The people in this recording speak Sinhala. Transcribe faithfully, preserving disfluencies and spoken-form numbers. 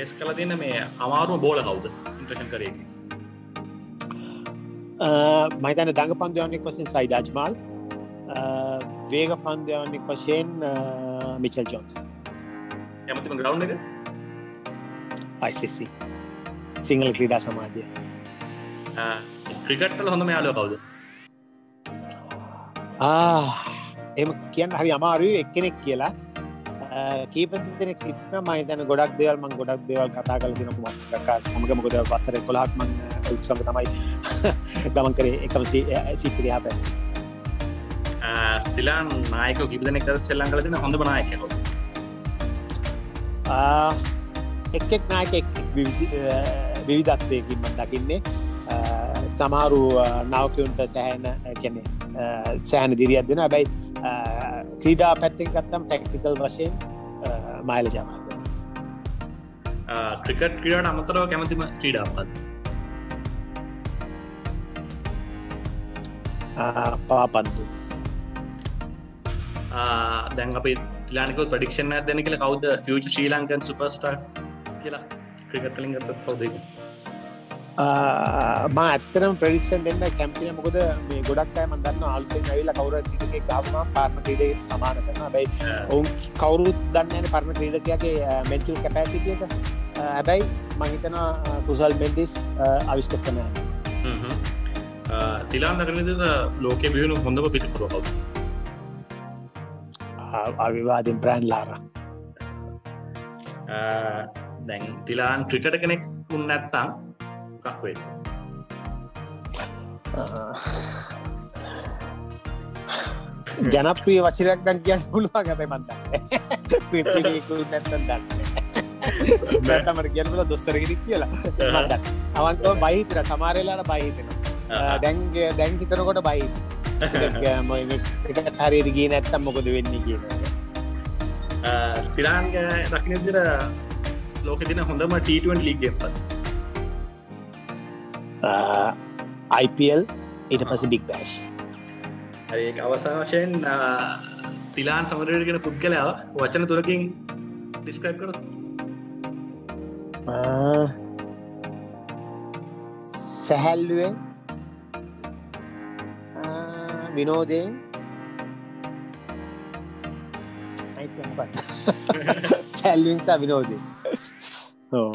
ෆේස් කරලා තියෙන මේ අමාරුම බෝලර් කවුද ඉන්ට්‍රැක්ෂන් කරේ කියලා මම හිතන්නේ දඟ පන්දුවන්නේ වශයෙන් සයිඩ් අජ්මල් වේග පන්දුවන්නේ වශයෙන් මිචල් ජොන්සන් එමෙතන ග්‍රවුන්ඩ් එක I C C සිංහල ක්‍රීඩා සමාජය ක්‍රිකට් වල හොඳම යාළුවා කවුද ආ එහෙම කියන්න හරි අමාරුයි එක්කෙනෙක් කියලා කීප දෙනෙක් සිටන මම දැන් ගොඩක් දේවල් මම ගොඩක් දේවල් කතා කරලා දිනකු මාස් කකා සමග මොකද වසර එකොළහක් මම උත්සව තමයි ගමන් කරේ එකම සීටි යහපැ ස්තිලාන් නායකව කීප දෙනෙක් අතර ශ්‍රී ලංකාවේ තියෙන හොඳම නායකයෝ ආ එක් එක් නායකෙක් විවිධත්වයකින් මම දකින්නේ සමහරු නායකයන්ට සැහැණ කියන්නේ සැහැණ දිරියක් දෙනවා හැබැයි ක්‍රීඩා පැත්තෙන් ගත්තම ටැක්ටිකල් වශයෙන් මයිලේජ් අමාරුයි. ක්‍රිකට් ක්‍රීඩාවට අමතරව කැමතිම ක්‍රීඩාවක්. පාපන්තු. දැන් අපි තිලානිකව ප්‍රෙඩික්ෂන් එකක් දෙන්න කියලා කවුද ෆියුචර් ශ්‍රී ලංකන් සුපර්ස්ටාර් කියලා ක්‍රිකට් වලින් ගත්තත් කවුද ඒක? මම ඇත්තටම ප්‍රෙඩික්ෂන් දෙන්න කැමති නෑ මොකද මේ ගොඩක් අය මම දන්නවා අලුතෙන් ඇවිල්ලා කවුරුත් ක්‍රීඩකයෙක් ගහනවා පාරම ක්‍රීඩකයෙක් සමාන කරනවා හැබැයි ඔවුන් කවුරුත් දන්නේ නැහැ පාරම ක්‍රීඩකයාගේ මෙන්ටල් කැපැසිටි එක හැබැයි මම හිතනවා කුසල් බෙන්ඩිස් ආවිෂ්ඨ කරනවා හ්ම් හ්ම් තිලාන් නගරේ විදිහට ලෝකේ බිහිවුණු හොඳම පිටුපුර කවුද අවිවාදින් බ්‍රෑන්ඩ් ලාරා දැන් තිලාන් ක්‍රිකට් කෙනෙක් වුණ නැත්තම් කක්වේ ජනප්‍රිය වචනයක් දැන් කියන්න පුළුවන් හැබැයි මම දන්නේ ප්‍රීතිගේ කුරුත් නැත්තම් දන්නේ මම තමයි කියන්න බල දොස්තරගෙදි කියලා මම දන්නේ අවංකව බයි හිතන සමහර වෙලාවට බයි හිතෙනවා දැන් දැන් හිතනකොට බයි මම ඒක හරියට ගියේ නැත්තම් මොකද වෙන්නේ කියලා තිලාන් දකින්න විදිහට ලෝකෙ දින හොඳම T twenty ලීග් එකක් පත් I P L ඊට පස්සේ Big Bash. හරි ඒක අවසාන වශයෙන් තිලාන් සමරවීර කියන පුද්ගලයා වචන තුනකින් describe කරොත් ආ සහල්ුවේ ආ විනෝදේ අයිතියක් බත් සහල්ුවෙන් සහ විනෝදේ ඔව්